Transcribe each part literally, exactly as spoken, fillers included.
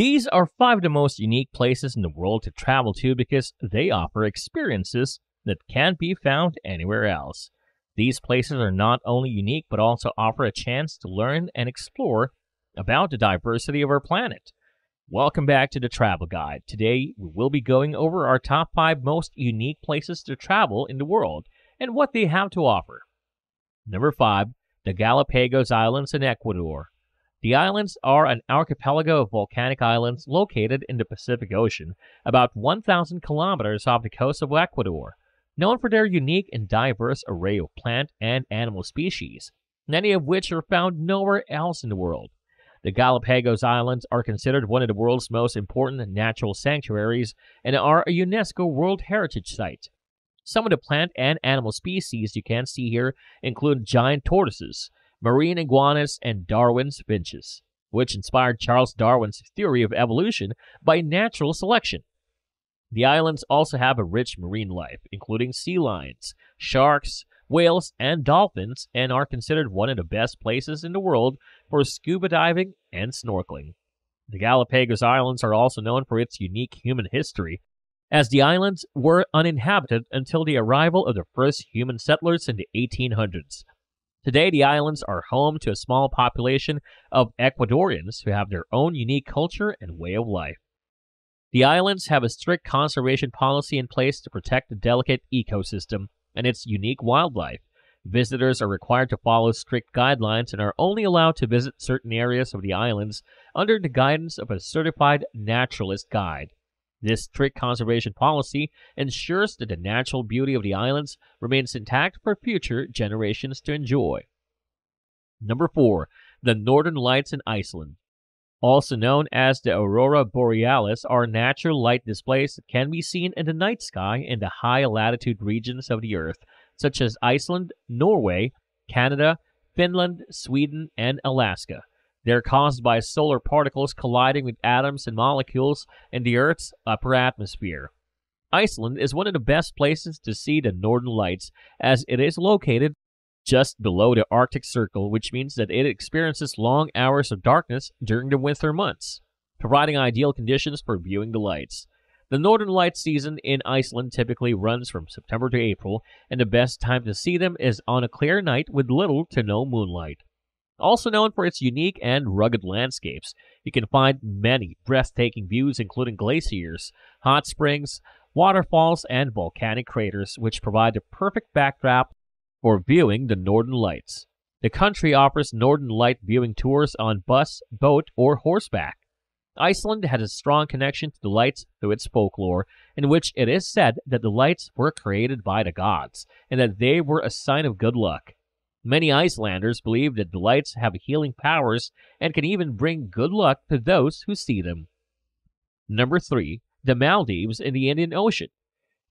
These are five of the most unique places in the world to travel to because they offer experiences that can't be found anywhere else. These places are not only unique but also offer a chance to learn and explore about the diversity of our planet. Welcome back to the Travel Guide. Today we will be going over our top five most unique places to travel in the world and what they have to offer. Number five, the Galapagos Islands in Ecuador. The islands are an archipelago of volcanic islands located in the Pacific Ocean, about one thousand kilometers off the coast of Ecuador, known for their unique and diverse array of plant and animal species, many of which are found nowhere else in the world. The Galapagos Islands are considered one of the world's most important natural sanctuaries and are a UNESCO World Heritage Site. Some of the plant and animal species you can see here include giant tortoises, marine iguanas, and Darwin's finches, which inspired Charles Darwin's theory of evolution by natural selection. The islands also have a rich marine life, including sea lions, sharks, whales, and dolphins, and are considered one of the best places in the world for scuba diving and snorkeling. The Galapagos Islands are also known for its unique human history, as the islands were uninhabited until the arrival of the first human settlers in the eighteen hundreds. Today, the islands are home to a small population of Ecuadorians who have their own unique culture and way of life. The islands have a strict conservation policy in place to protect the delicate ecosystem and its unique wildlife. Visitors are required to follow strict guidelines and are only allowed to visit certain areas of the islands under the guidance of a certified naturalist guide. This strict conservation policy ensures that the natural beauty of the islands remains intact for future generations to enjoy. Number four, the Northern Lights in Iceland. Also known as the Aurora Borealis, are natural light displays that can be seen in the night sky in the high latitude regions of the Earth, such as Iceland, Norway, Canada, Finland, Sweden, and Alaska. They're caused by solar particles colliding with atoms and molecules in the Earth's upper atmosphere. Iceland is one of the best places to see the Northern Lights, as it is located just below the Arctic Circle, which means that it experiences long hours of darkness during the winter months, providing ideal conditions for viewing the lights. The Northern Lights season in Iceland typically runs from September to April, and the best time to see them is on a clear night with little to no moonlight. Also known for its unique and rugged landscapes, you can find many breathtaking views including glaciers, hot springs, waterfalls, and volcanic craters, which provide the perfect backdrop for viewing the Northern Lights. The country offers Northern Light viewing tours on bus, boat, or horseback. Iceland has a strong connection to the lights through its folklore, in which it is said that the lights were created by the gods, and that they were a sign of good luck. Many Icelanders believe that the lights have healing powers and can even bring good luck to those who see them. Number three, the Maldives in the Indian Ocean.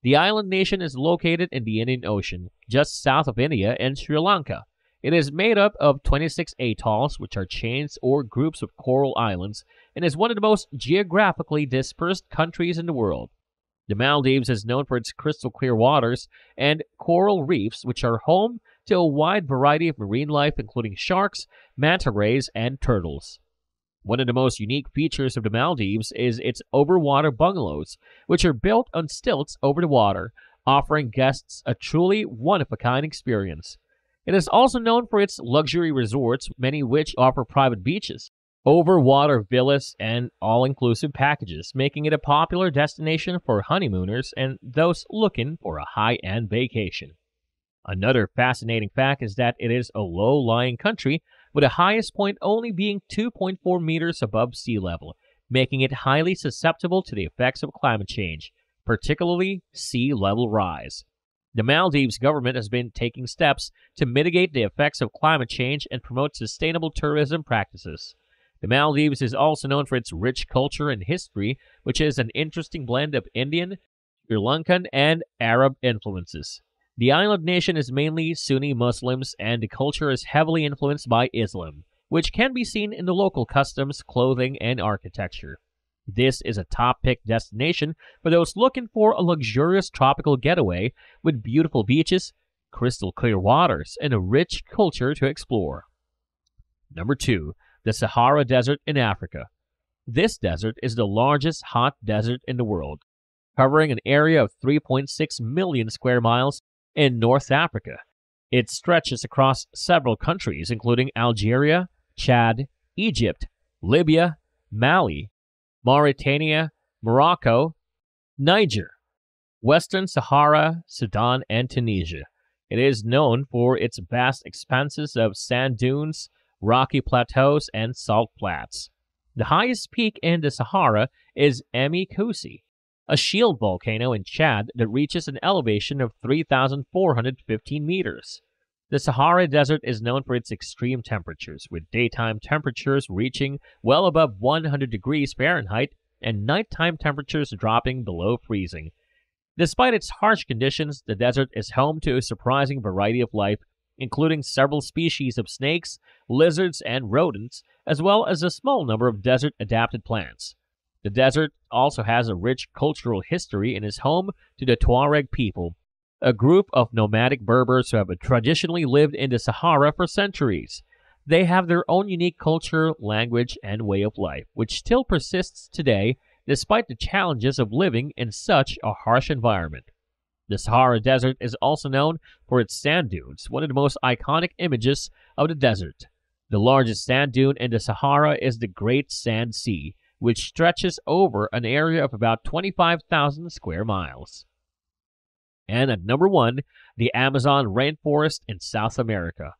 The island nation is located in the Indian Ocean, just south of India and Sri Lanka. It is made up of twenty-six atolls, which are chains or groups of coral islands, and is one of the most geographically dispersed countries in the world. The Maldives is known for its crystal clear waters and coral reefs, which are home to a wide variety of marine life including sharks, manta rays, and turtles. One of the most unique features of the Maldives is its overwater bungalows, which are built on stilts over the water, offering guests a truly one-of-a-kind experience. It is also known for its luxury resorts, many which offer private beaches, overwater villas, and all-inclusive packages, making it a popular destination for honeymooners and those looking for a high-end vacation. Another fascinating fact is that it is a low-lying country, with the highest point only being two point four meters above sea level, making it highly susceptible to the effects of climate change, particularly sea level rise. The Maldives government has been taking steps to mitigate the effects of climate change and promote sustainable tourism practices. The Maldives is also known for its rich culture and history, which is an interesting blend of Indian, Sri Lankan, and Arab influences. The island nation is mainly Sunni Muslims, and the culture is heavily influenced by Islam, which can be seen in the local customs, clothing, and architecture. This is a top-pick destination for those looking for a luxurious tropical getaway with beautiful beaches, crystal clear waters, and a rich culture to explore. Number two, the Sahara Desert in Africa. This desert is the largest hot desert in the world, covering an area of three point six million square miles in North Africa. It stretches across several countries, including Algeria, Chad, Egypt, Libya, Mali, Mauritania, Morocco, Niger, Western Sahara, Sudan, and Tunisia. It is known for its vast expanses of sand dunes, rocky plateaus, and salt flats. The highest peak in the Sahara is Emi Koussi, a shield volcano in Chad that reaches an elevation of three thousand four hundred fifteen meters. The Sahara Desert is known for its extreme temperatures, with daytime temperatures reaching well above one hundred degrees Fahrenheit and nighttime temperatures dropping below freezing. Despite its harsh conditions, the desert is home to a surprising variety of life, including several species of snakes, lizards, and rodents, as well as a small number of desert-adapted plants. The desert also has a rich cultural history and is home to the Tuareg people, a group of nomadic Berbers who have traditionally lived in the Sahara for centuries. They have their own unique culture, language, and way of life, which still persists today despite the challenges of living in such a harsh environment. The Sahara Desert is also known for its sand dunes, one of the most iconic images of the desert. The largest sand dune in the Sahara is the Great Sand Sea, which stretches over an area of about twenty-five thousand square miles. And at number one, the Amazon Rainforest in South America.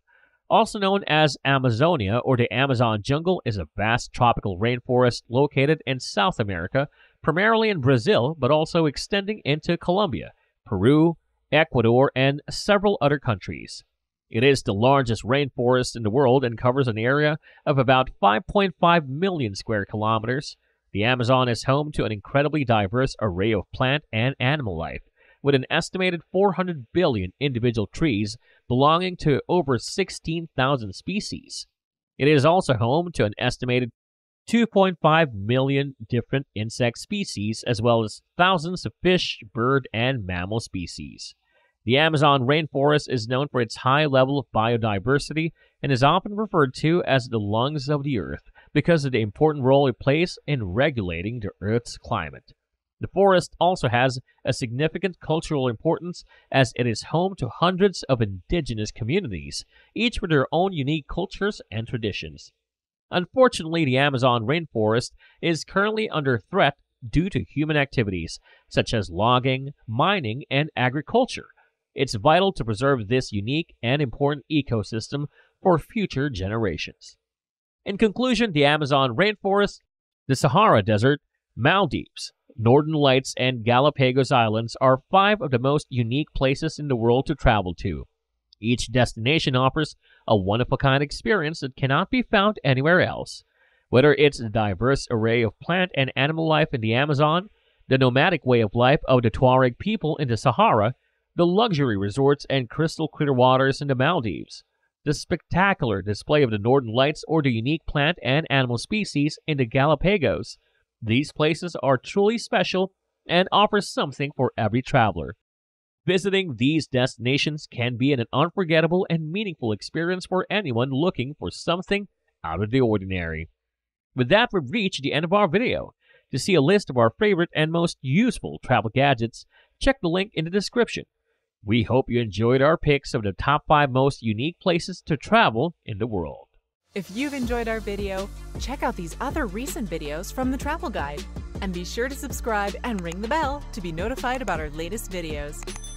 Also known as Amazonia or the Amazon jungle, is a vast tropical rainforest located in South America, primarily in Brazil, but also extending into Colombia, Peru, Ecuador, and several other countries. It is the largest rainforest in the world and covers an area of about five point five million square kilometers. The Amazon is home to an incredibly diverse array of plant and animal life, with an estimated four hundred billion individual trees belonging to over sixteen thousand species. It is also home to an estimated two point five million different insect species, as well as thousands of fish, bird, and mammal species. The Amazon rainforest is known for its high level of biodiversity and is often referred to as the lungs of the earth because of the important role it plays in regulating the earth's climate. The forest also has a significant cultural importance as it is home to hundreds of indigenous communities, each with their own unique cultures and traditions. Unfortunately, the Amazon rainforest is currently under threat due to human activities such as logging, mining, and agriculture. It's vital to preserve this unique and important ecosystem for future generations. In conclusion, the Amazon rainforest, the Sahara Desert, Maldives, Northern Lights, and Galapagos Islands are five of the most unique places in the world to travel to. Each destination offers a one-of-a-kind experience that cannot be found anywhere else. Whether it's the diverse array of plant and animal life in the Amazon, the nomadic way of life of the Tuareg people in the Sahara, the luxury resorts and crystal clear waters in the Maldives, the spectacular display of the Northern Lights or the unique plant and animal species in the Galapagos, these places are truly special and offer something for every traveler. Visiting these destinations can be an unforgettable and meaningful experience for anyone looking for something out of the ordinary. With that, we've reached the end of our video. To see a list of our favorite and most useful travel gadgets, check the link in the description. We hope you enjoyed our picks of the top five most unique places to travel in the world. If you've enjoyed our video, check out these other recent videos from the Travel Guide, and be sure to subscribe and ring the bell to be notified about our latest videos.